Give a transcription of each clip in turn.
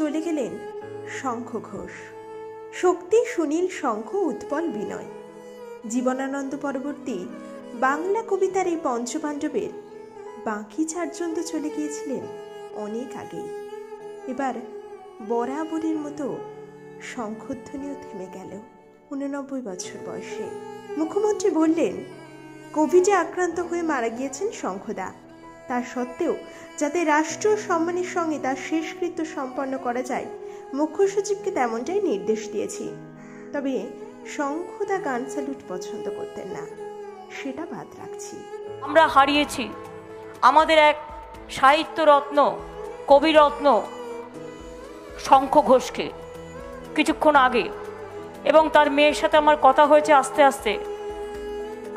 চলে গেলেন শঙ্খ ঘোষ। শক্তি, সুনীল, শঙ্খ, উৎপল, বিনয়। জীবনানন্দ পরবর্তী বাংলা কবিতার এই পঞ্চপাণ্ডবের বাকি চারজন তো চলে গিয়েছিলেন অনেক আগেই। এবার বরাবরের মতো শঙ্খধ্বনিও থেমে গেল ৮৯ বছর বয়সে। মুখ্যমন্ত্রী বললেন, কোভিডে আক্রান্ত হয়ে মারা গিয়েছেন শঙ্খদা, তা সত্ত্বেও যাতে রাষ্ট্র সম্মানের সঙ্গে তার শেষকৃত্য সম্পন্ন করা যায় মুখ্য সচিবকে তেমনটাই নির্দেশ দিয়েছি। তবে শঙ্খদা গান স্যালুট পছন্দ করতেন না, সেটা বাদ রাখছি। আমরা হারিয়েছি আমাদের এক সাহিত্য রত্ন, কবিরত্ন শঙ্খ ঘোষকে কিছুক্ষণ আগে, এবং তার মেয়ের সাথে আমার কথা হয়েছে। আস্তে আস্তে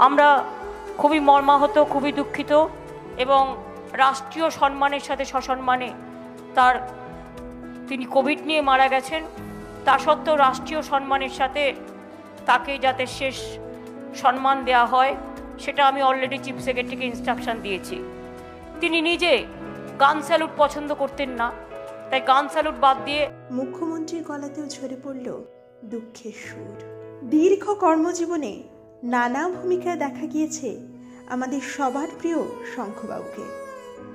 আমরা খুবই মর্মাহত, খুবই দুঃখিত, এবং রাষ্ট্রীয় সম্মানের সাথে সসম্মানে তিনি কোভিড নিয়ে মারা গেছেন, তা সত্ত্বেও রাষ্ট্রীয় সম্মানের সাথে তাকে যাতে শেষ সম্মান দেওয়া হয় সেটা আমি অলরেডি চিফ সেক্রেটারিকে ইনস্ট্রাকশান দিয়েছি। তিনি নিজে গান স্যালুট পছন্দ করতেন না, তাই গান স্যালুট বাদ দিয়ে মুখ্যমন্ত্রীর গলাতেও ঝরে পড়ল দুঃখের সুর। দীর্ঘ কর্মজীবনে নানা ভূমিকায় দেখা গিয়েছে আমাদের সবার প্রিয় শঙ্খবাবুকে।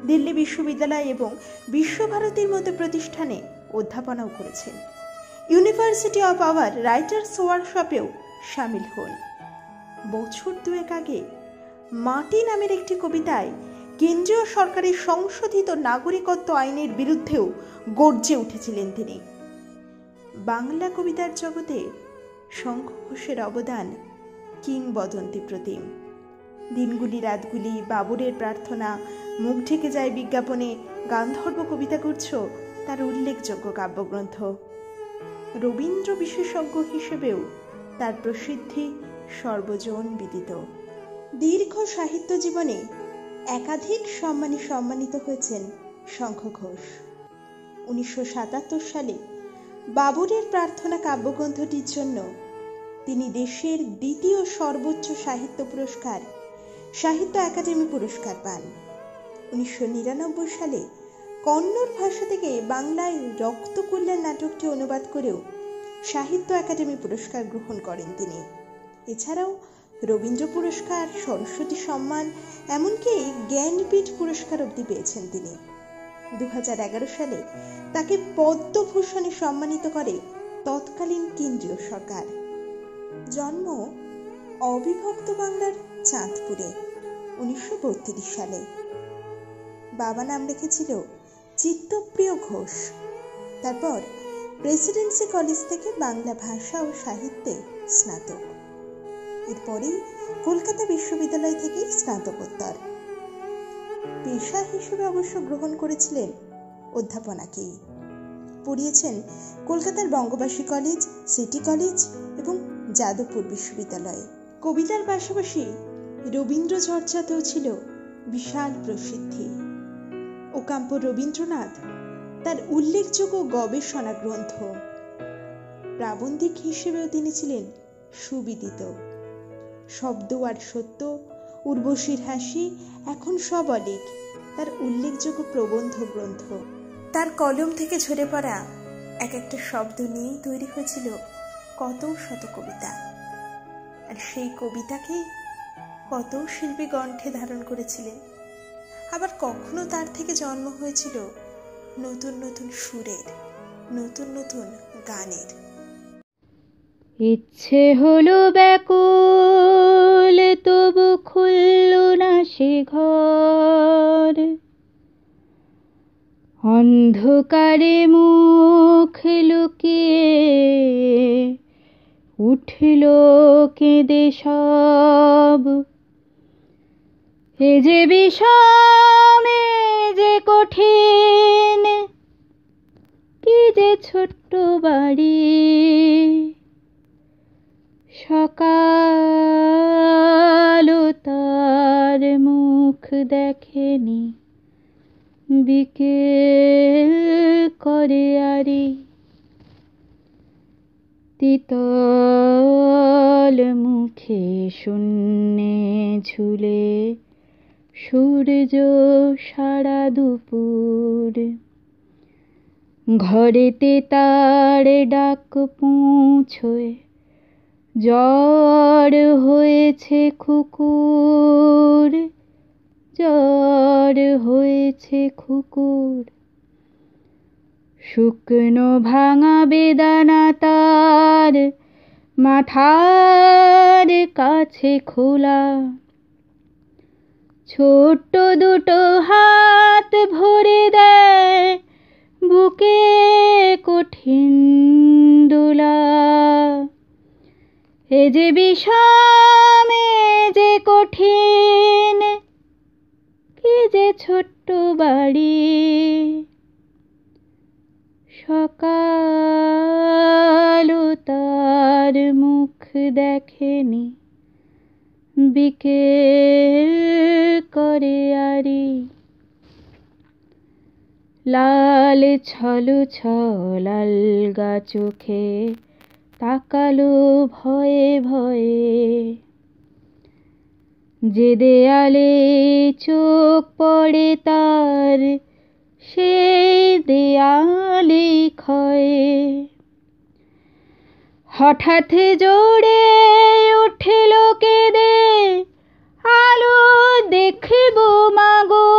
দিল্লি বিশ্ববিদ্যালয় এবং বিশ্বভারতীর মতো প্রতিষ্ঠানে অধ্যাপনাও করেছেন। ইউনিভার্সিটি অফ আওয়ার রাইটার্স ওয়ার্কশপেও সামিল হন। বছর দুয়েক আগে মাটি নামের একটি কবিতায় কেন্দ্রীয় সরকারের সংশোধিত নাগরিকত্ব আইনের বিরুদ্ধেও গর্জে উঠেছিলেন তিনি। বাংলা কবিতার জগতে শঙ্খ ঘোষের অবদান কিংবদন্তি প্রতিম। দিনগুলি রাতগুলি, বাবুরের প্রার্থনা, মুখ ঢেকে যায় বিজ্ঞাপনে, গান্ধর্ব কবিতাগুচ্ছ তার উল্লেখযোগ্য কাব্যগ্রন্থ। রবীন্দ্র বিশেষজ্ঞ হিসেবেও তার প্রসিদ্ধি সর্বজন বিদিত। দীর্ঘ সাহিত্য জীবনে একাধিক সম্মানে সম্মানিত হয়েছেন শঙ্খ ঘোষ। 1977 সালে বাবুরের প্রার্থনা কাব্যগ্রন্থটির জন্য তিনি দেশের দ্বিতীয় সর্বোচ্চ সাহিত্য পুরস্কার সাহিত্য একাডেমি পুরস্কার পান। 1999 সালে কন্নড় ভাষা থেকে বাংলায় রক্তকল্যাণ নাটকটি অনুবাদ করেও সাহিত্য একাডেমি পুরস্কার গ্রহণ করেন তিনি। এছাড়াও রবীন্দ্র পুরস্কার, সরস্বতী সম্মান, এমনকি জ্ঞানপীঠ পুরস্কার অবধি পেয়েছেন তিনি। 2011 সালে তাকে পদ্মভূষণে সম্মানিত করে তৎকালীন কেন্দ্রীয় সরকার। জন্ম অবিভক্ত বাংলার চাঁদপুরে 1932 সালে। বাবা নাম রেখেছিল চিত্তপ্রিয় ঘোষ। তারপর প্রেসিডেন্সি কলেজ থেকে বাংলা ভাষা ও সাহিত্যে স্নাতক, এরপরেই কলকাতা বিশ্ববিদ্যালয় থেকে স্নাতকোত্তর। পেশা হিসেবে অবশ্য গ্রহণ করেছিলেন অধ্যাপনাকেই। পড়িয়েছেন কলকাতার বঙ্গবাসী কলেজ, সিটি কলেজ এবং যাদবপুর বিশ্ববিদ্যালয়ে। কবিতার পাশাপাশি রবীন্দ্র চর্চাতেও ছিল বিশাল প্রসিদ্ধি। ওকাম্প রবীন্দ্রনাথ তার উল্লেখযোগ্য গবেষণা গ্রন্থ। প্রাবন্ধিক হিসেবেও তিনি ছিলেন সুবিদিত। শব্দ আর সত্য, উর্বশীর হাসি, এখন সব অলিক তার উল্লেখযোগ্য প্রবন্ধ গ্রন্থ। তার কলম থেকে ঝরে পড়া এক একটা শব্দ নিয়েই তৈরি হয়েছিল কত শত কবিতা, আর সেই কবিতাকেই কত শিল্পী কণ্ঠে ধারণ করেছিলেন। আবার কখনো তার থেকে জন্ম হয়েছিল নতুন নতুন সুরের, নতুন নতুন গানের। ইচ্ছে হলো ব্যাকুল, তবু খুলল না সে ঘর। অন্ধকারে মুখ লুকিয়ে উঠল কেঁদে সব। এ যে বিষম, এ যে কঠিন, কি যে ছোট্ট বাড়ি। সকাল তার মুখ দেখেনি, বিকেল করে আরি। তিতল মুখে শূন্যে ঝুলে সূর্য সারা দুপুর। ঘরেতে তার ডাক পৌঁছয়, জ্বর হয়েছে কুকুর, জ্বর হয়েছে কুকুর। শুকনো ভাঙা বেদানা তার মাথার কাছে খোলা, ছোট্ট দুটো হাত ভরে দেয় বুকে কঠিন দোলা। এ যে বিষম, এ যে কঠিন, কি যে ছোট্ট বাড়ি। সকাল তার মুখ দেখেনি, বিকেল করে আরি। লাল ছলু ছলাল গা চোখে তাকালো ভয়ে ভয়ে। যে দেয়ালে চোখ পড়ে তার সেই দেয়ালে ক্ষয়ে। হঠাৎ জোরে উঠিল কেঁদে, আলো দেখিব মাগো।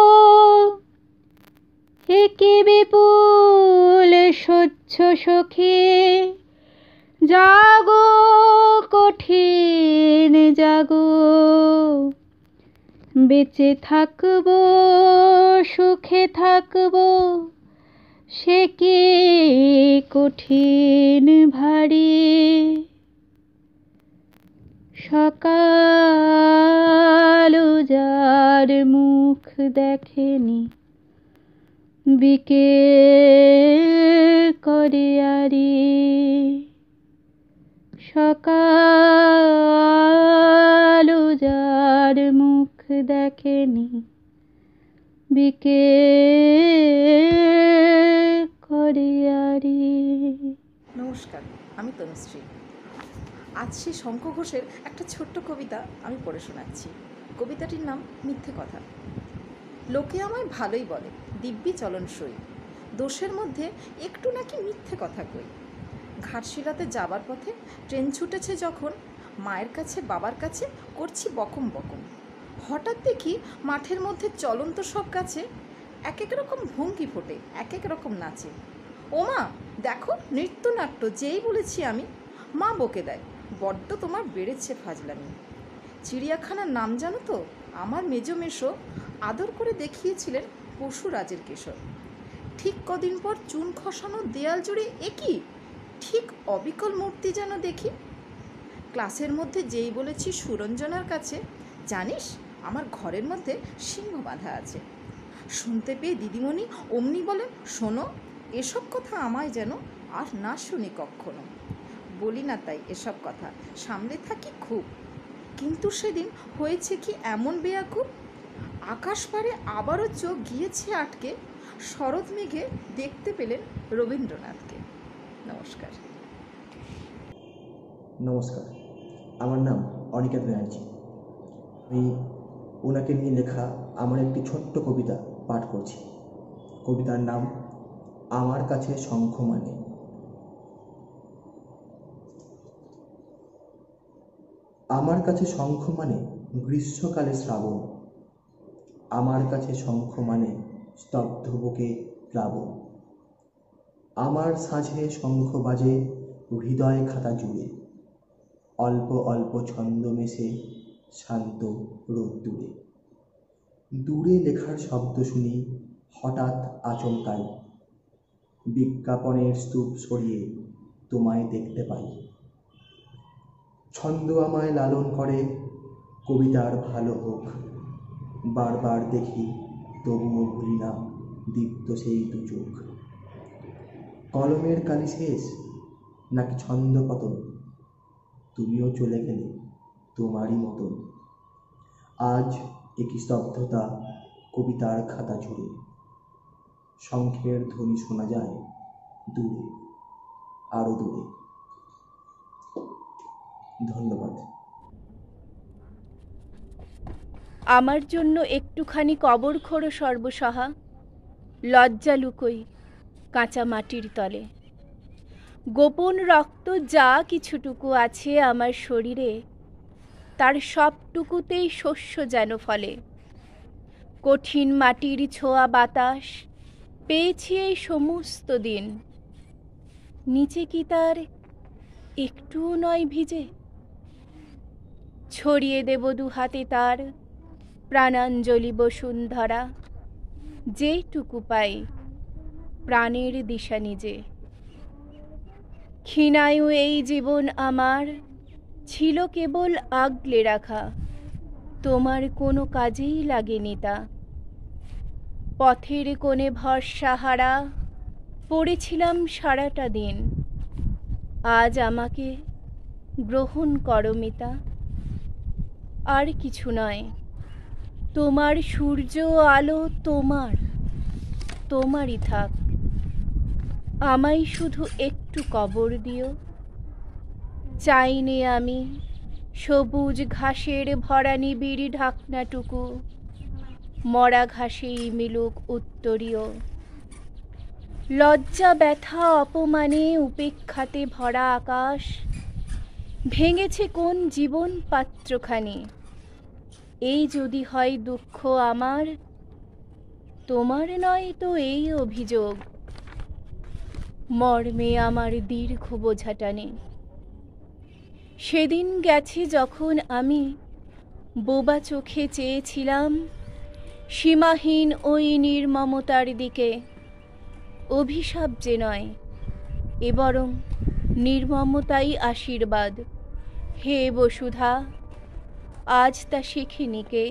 একে বিপুল স্বচ্ছ সখী, জাগো কঠিন জাগো। বেঁচে থাকব সুখে থাকব, সে কি কঠিন ভারী। সকাল যার মুখ দেখেনি, বিকেল করে আরি। সকাল যার মুখ দেখেনি, বিকেল করে আরি। নমস্কার, আমি তনুশ্রী। আজ সেই শঙ্খ ঘোষের একটা ছোট্ট কবিতা আমি পড়ে শোনাচ্ছি। কবিতাটির নাম মিথ্যে কথা। লোকে আমায় ভালোই বলে, দিব্যি চলনসই, দোষের মধ্যে একটু নাকি মিথ্যে কথা কই। ঘাটশিলাতে যাবার পথে ট্রেন ছুটেছে যখন, মায়ের কাছে বাবার কাছে করছি বকম বকম। হঠাৎ দেখি মাঠের মধ্যে চলন্ত সব গাছে এক এক রকম ভঙ্গি ফোটে, এক এক রকম নাচে। ও মা দেখো নৃত্যনাট্য, যেই বলেছি আমি। মা বকে দেয়, বড্ড তোমার বেড়েছে ফাজলামি। চিড়িয়াখানার নাম জানো তো? আমার মেজো মেশো আদর করে দেখিয়েছিলেন পশুরাজের কেশর। ঠিক কদিন পর চুন খসানো দেয়াল জুড়ে একই ঠিক অবিকল মূর্তি যেন দেখি। ক্লাসের মধ্যে যেই বলেছি সুরঞ্জনার কাছে, জানিস আমার ঘরের মধ্যে সিংহ বাঁধা আছে। শুনতে পেয়ে দিদিমণি অমনি বলে, শোনো এসব কথা আমায় যেন আর না শুনি কখনো। বলি না তাই এসব কথা, সামনে থাকি খুব। কিন্তু সেদিন হয়েছে কি এমন বেয়াকুব, আকাশ পারে আবারও চোখ গিয়েছে আটকে, শরৎ মেঘে দেখতে পেলেন রবীন্দ্রনাথকে। নমস্কার। নমস্কার, আমার নাম অনিকা ব্যানার্জি। আমি ওনাকে নিয়ে লেখা আমার একটি ছোট্ট কবিতা পাঠ করছি। কবিতার নাম আমার কাছে শঙ্খ মানে। আমার কাছে শঙ্খ মানে গ্রীষ্মকালে শ্রাবণ, আমার কাছে শঙ্খ মানে স্তব্ধ বুকে প্লাবন। আমার সাঁঝে শঙ্খ বাজে হৃদয় খাতা জুড়ে, অল্প অল্প ছন্দ মেশে শান্ত রোদ দূরে। দূরে লেখার শব্দ শুনি হঠাৎ আচমকাই, বিজ্ঞাপনের স্তূপ সরিয়ে তোমায় দেখতে পাই। ছন্দ আমায় লালন করে কবিতার ভালো হোক, বারবার দেখি তবুও ভুলি না দীপ্ত সেই দু চোখ। কলমের কালি শেষ নাকি ছন্দ পতন, তুমিও চলে গেলে তোমারই মতন। আজ একই স্তব্ধতা কবিতার খাতা জুড়ে, শঙ্খের ধ্বনি শোনা যায় দূরে আরো দূরে। ধন্যবাদ। আমার জন্য একটুখানি কবর খোঁড়ো সর্বসহা, লজ্জা লুকোই কাঁচা মাটির তলে। গোপন রক্ত যা কিছুটুকু আছে আমার শরীরে, তার সবটুকুতেই শস্য যেন ফলে। কঠিন মাটির ছোঁয়া বাতাস পেয়েছি এই সমস্ত দিন, নিচে কি তার একটুও নয় ভিজে? ছড়িয়ে দেব দুহাতে তার প্রাণাঞ্জলি বসুন্ধরা, যেটুকু পাই প্রাণের দিশা নিজে। ক্ষীণায়ু এই জীবন আমার ছিল কেবল আগলে রাখা, তোমার কোনো কাজেই লাগেনি তা। পথের কোণে ভরসা হারা পড়েছিলাম সারাটা দিন, আজ আমাকে গ্রহণ করো মিতা। আর কিছু নয়, তোমার সূর্য আলো তোমারই থাক, আমায় শুধু একটু কবর দিও। চাইনি আমি সবুজ ঘাসের ভরা নিবিড় ঢাকনাটুকু, মরা ঘাসেই মিলুক উত্তরীয়। লজ্জা ব্যথা অপমানে উপেক্ষাতে ভরা আকাশ ভেঙেছে কোন জীবন পাত্রখানি। এই যদি হয় দুঃখ আমার, তোমার নয় তো এই অভিযোগ। মর্মে আমার দীর্ঘ বোঝা টানে। সেদিন গেছে যখন আমি বোবা চোখে চেয়েছিলাম সীমাহীন ওই নির্মমতার দিকে। অভিশাপ যে নয়, এ বরং নির্মমতাই আশীর্বাদ। হে বসুধা, আজ তা শিখিনি কে।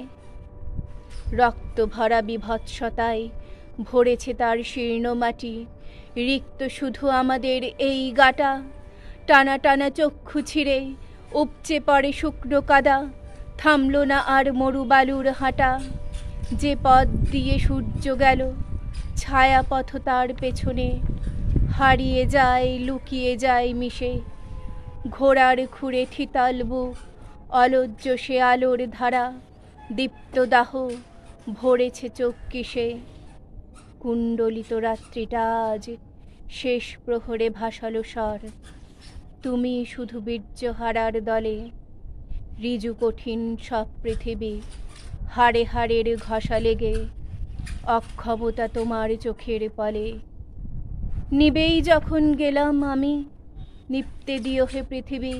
রক্তভরা বিভৎসতায় ভরেছে তার শীর্ণ মাটি, রিক্ত শুধু আমাদের এই গাটা। টানা টানা চক্ষু ছিঁড়ে উপচে পড়ে শুকনো কাদা, থামল না আর মরু বালুর হাঁটা। যে পথ দিয়ে সূর্য গেল ছায়া পথ তার পেছনে হারিয়ে যায়, লুকিয়ে যায় মিশে। ঘোড়ার খুঁড়ে থিতাল বুক, অলজ্জ সে আলোর ধারা, দীপ্ত দাহ ভরেছে চোখ কিসে। কুণ্ডলিত রাত্রিটা আজ শেষ প্রহরে ভাসালো স্বর, তুমি শুধু বীর্যহারার দলে। ঋজু কঠিন সব পৃথিবী হাড়ে হাড়ের ঘষা লেগে, অক্ষমতা তোমার চোখের পলে। নিবেই যখন গেলাম আমি, নিপতে দিও হে পৃথিবী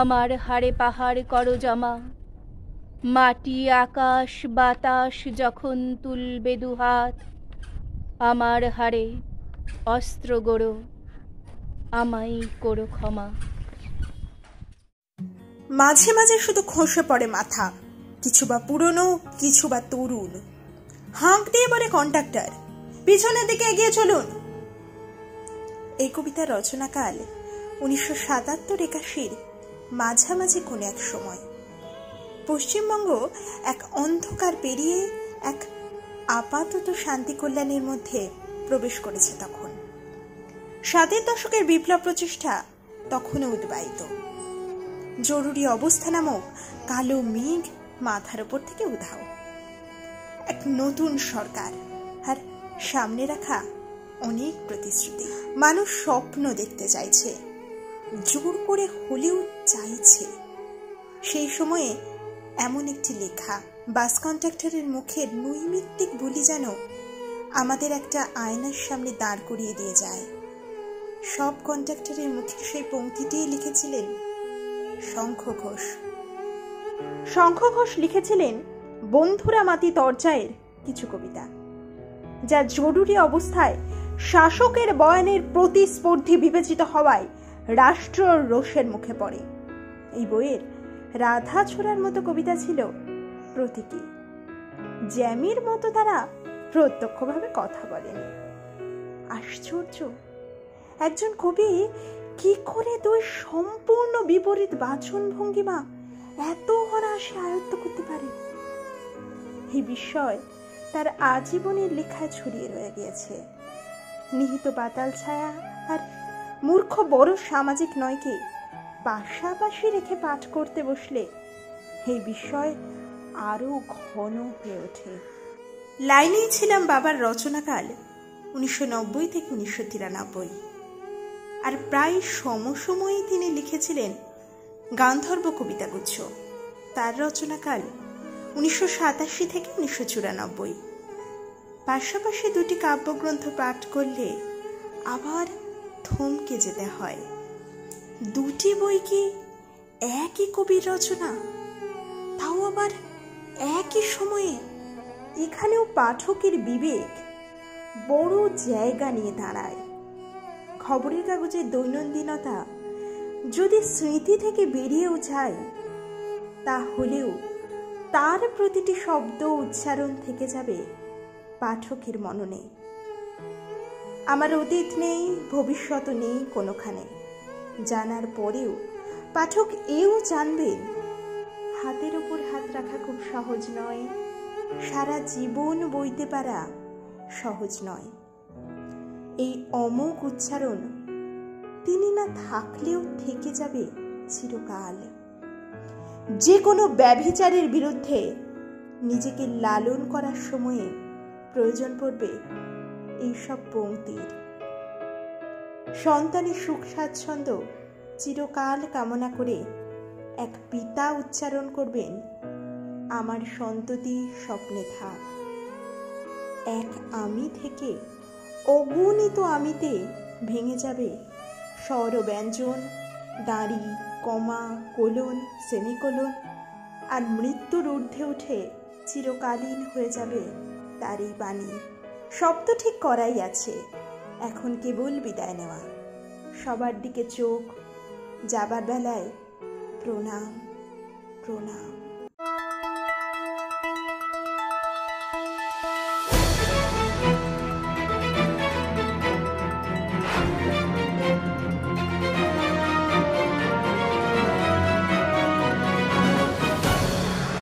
আমার হাড়ে পাহাড় করো জমা। মাটি আকাশ বাতাস যখন তুলবে দুহাত, আমার হাড়ে অস্ত্র গড়ো, আমায় করো ক্ষমা। মাঝে মাঝে শুধু খসে পড়ে মাথা, কিছু বা পুরনো কিছু বা তরুণ। হাঁক দিয়ে বলে কন্ডাক্টর, পিছনের দিকে এগিয়ে চলুন। এই কবিতার রচনাকাল 1977-81 মাঝামাঝি কোন এক সময়। পশ্চিমবঙ্গ এক অন্ধকার পেরিয়ে এক আপাতত শান্তি কল্যাণের মধ্যে প্রবেশ করেছে তখন। 70-এর দশকের বিপ্লব প্রচেষ্টা তখনও উদ্বায়িত। জরুরি অবস্থা নামক কালো মেঘ মাথার উপর থেকে উধাও। এক নতুন সরকার আর সামনে রাখা অনেক প্রতিশ্রুতি। মানুষ স্বপ্ন দেখতে চাইছে, জোর করে হলেও চাইছে। সেই সময়ে এমন একটি লেখা বাস কন্ডাক্টরের মুখের নৈমিত্তিক বলি যেন আমাদের একটা আয়নার সামনে দাঁড় করিয়ে দিয়ে যায়। সব কন্ডাক্টরের মুখে সেই পংক্তিটিই লিখেছিলেন শঙ্খ ঘোষ। শঙ্খ ঘোষ লিখেছিলেন বন্ধুরা মাতি তরজায়ের কিছু কবিতা, যা জরুরি অবস্থায় শাসকের বয়ানের প্রতিস্পর্ধী বিবেচিত হওয়ায় রাষ্ট্র রোষের মুখে পড়ে। এই বইয়ের রাধা ছোড়ার মতো কবিতা ছিল প্রতীকী, জ্যামির মতো তারা প্রত্যক্ষভাবে কথা বলেনি। আশ্চর্য, একজন কবি কি করে দুই সম্পূর্ণ বিপরীত বাচন ভঙ্গিমা এত অনায়াসে আয়ত্ত করতে পারে? এই বিষয় তার আজীবনের লেখায় ছড়িয়ে রয়ে গিয়েছে। নিহিত পাতাল ছায়া আর মূর্খ বড় সামাজিক নয়কে পাশাপাশি রেখে পাঠ করতে বসলে এই বিষয় আরো ঘন হয়ে ওঠে। লাইনেই ছিলাম বাবার রচনাকাল 1990 থেকে 1993 আর প্রায় সমসময়ই তিনি লিখেছিলেন গান্ধর্ব কবিতাগুচ্ছ। তার রচনাকাল 1987 থেকে 1994। পাশাপাশি দুটি কাব্যগ্রন্থ পাঠ করলে আবার থমকে যেতে হয়। দুটি বই কি একই কবির রচনা, তাও আবার একই সময়ে? এখানেও পাঠকের বিবেক বড় জায়গা নিয়ে দাঁড়ায়। খবরের কাগজের দৈনন্দিনতা যদি স্মৃতি থেকে বেরিয়েও যায়, তাহলেও তার প্রতিটি শব্দ উচ্চারণ থেকে যাবে পাঠকের মননে। আমার অতীত নেই, ভবিষ্যৎ নেই কোনোখানে। জানার পরেও পাঠক এও জানবেন, হাতের উপর হাত রাখা খুব সহজ নয়, সারা জীবন বইতে পারা সহজ নয়। এই অমোঘ উচ্চারণ তিনি না থাকলেও থেকে যাবে চিরকাল। যে কোনো ব্যভিচারের বিরুদ্ধে নিজেকে লালন করার সময়ে প্রয়োজন পড়বে এইসব পংক্তির। সন্তানের সুখ স্বাচ্ছন্দ্য চিরকাল কামনা করে এক পিতা উচ্চারণ করবেন, আমার সন্ততি স্বপ্নে থাক। এক আমি থেকে অগণিত আমিতে ভেঙে যাবে স্বর ও ব্যঞ্জন, দাঁড়ি, কমা, কোলন, সেমিকোলন, আর মৃত্যুর ঊর্ধ্বে উঠে চিরকালীন হয়ে যাবে তারই বাণী। শব্দ ঠিক করাই আছে, এখন কেবল বিদায় নেওয়া। সবার দিকে চোখ, যাবার বেলায় প্রণাম প্রণাম।